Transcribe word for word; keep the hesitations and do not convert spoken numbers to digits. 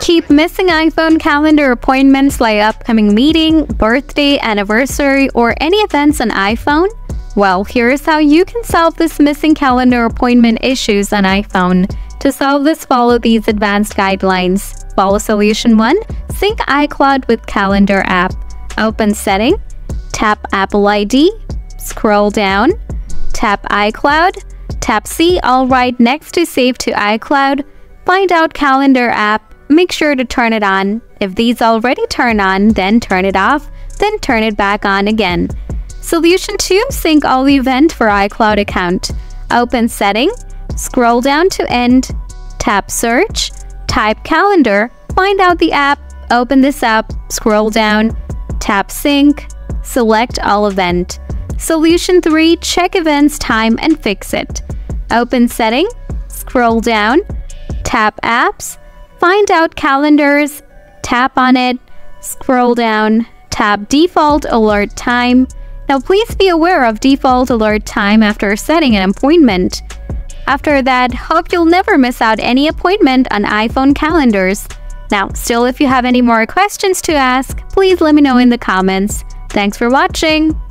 Keep missing iPhone calendar appointments like upcoming meeting, birthday, anniversary, or any events on iPhone? Well, here's how you can solve this missing calendar appointment issues on iPhone. To solve this, follow these advanced guidelines. Follow solution one. Sync iCloud with Calendar app. Open Setting. Tap Apple I D. Scroll down. Tap iCloud. Tap See all right next to Save to iCloud. Find out Calendar app. Make sure to turn it on. If these already turn on, then turn it off, then turn it back on again. Solution two. Sync all event for iCloud account. Open Setting. Scroll down to End. Tap Search. Type Calendar. Find out the app. Open this up. Scroll down. Tap Sync. Select All Event. Solution three. Check events time and fix it. Open Setting. Scroll down. Tap Apps. Find out Calendars. Tap on it. Scroll down. Tap Default Alert Time. Now please be aware of default alert time after setting an appointment. After that, hope you'll never miss out any appointment on iPhone calendars. Now, still, if you have any more questions to ask, please let me know in the comments. Thanks for watching.